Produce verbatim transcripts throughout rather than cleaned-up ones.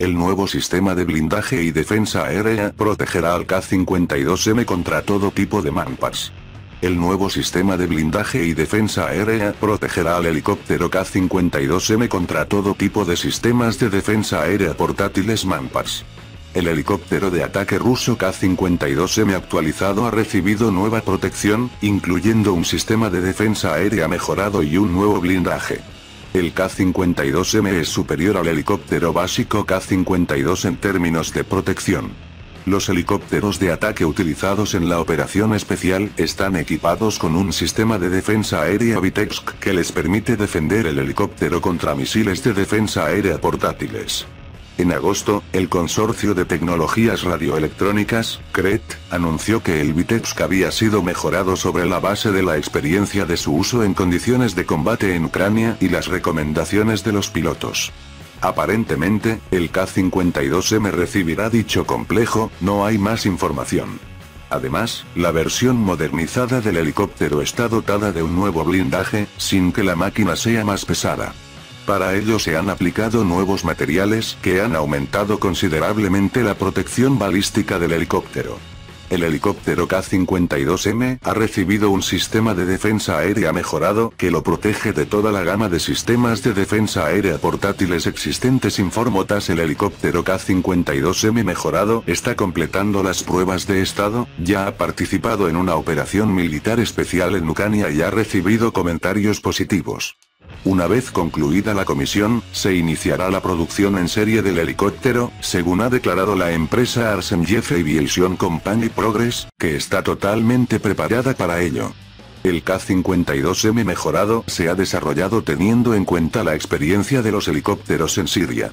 El nuevo sistema de blindaje y defensa aérea protegerá al Ka cincuenta y dos M contra todo tipo de MANPADS. El nuevo sistema de blindaje y defensa aérea protegerá al helicóptero Ka cincuenta y dos M contra todo tipo de sistemas de defensa aérea portátiles MANPADS. El helicóptero de ataque ruso Ka cincuenta y dos M actualizado ha recibido nueva protección, incluyendo un sistema de defensa aérea mejorado y un nuevo blindaje. El Ka cincuenta y dos M es superior al helicóptero básico Ka cincuenta y dos en términos de protección. Los helicópteros de ataque utilizados en la operación especial están equipados con un sistema de defensa aérea Vitebsk que les permite defender el helicóptero contra misiles de defensa aérea portátiles. En agosto, el Consorcio de Tecnologías Radioelectrónicas, Kret, anunció que el Vitebsk había sido mejorado sobre la base de la experiencia de su uso en condiciones de combate en Ucrania y las recomendaciones de los pilotos. Aparentemente, el Ka cincuenta y dos M recibirá dicho complejo, no hay más información. Además, la versión modernizada del helicóptero está dotada de un nuevo blindaje, sin que la máquina sea más pesada. Para ello se han aplicado nuevos materiales que han aumentado considerablemente la protección balística del helicóptero. El helicóptero Ka cincuenta y dos M ha recibido un sistema de defensa aérea mejorado que lo protege de toda la gama de sistemas de defensa aérea portátiles existentes. Informotas. El helicóptero Ka cincuenta y dos M mejorado está completando las pruebas de estado, ya ha participado en una operación militar especial en Ucrania y ha recibido comentarios positivos. Una vez concluida la comisión, se iniciará la producción en serie del helicóptero, según ha declarado la empresa Arsenyev Aviation Company Progress, que está totalmente preparada para ello. El Ka cincuenta y dos M mejorado se ha desarrollado teniendo en cuenta la experiencia de los helicópteros en Siria.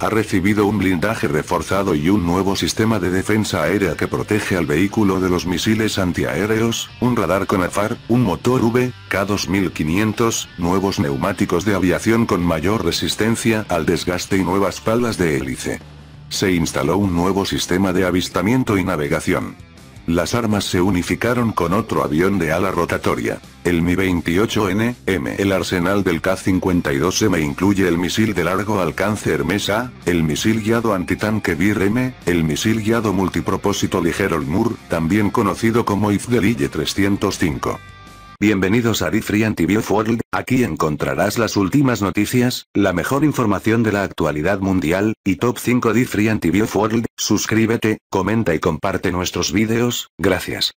Ha recibido un blindaje reforzado y un nuevo sistema de defensa aérea que protege al vehículo de los misiles antiaéreos, un radar con A F A R, un motor V K dos mil quinientos, nuevos neumáticos de aviación con mayor resistencia al desgaste y nuevas palas de hélice. Se instaló un nuevo sistema de avistamiento y navegación. Las armas se unificaron con otro avión de ala rotatoria, el Mi veintiocho N M. El arsenal del Ka cincuenta y dos M incluye el misil de largo alcance Hermesa, el misil guiado antitanque V I R M, el misil guiado multipropósito ligero L M U R, también conocido como Izdeliye trescientos cinco. Bienvenidos a Free Antivirus World, aquí encontrarás las últimas noticias, la mejor información de la actualidad mundial, y top cinco de Free Antivirus World. Suscríbete, comenta y comparte nuestros vídeos, gracias.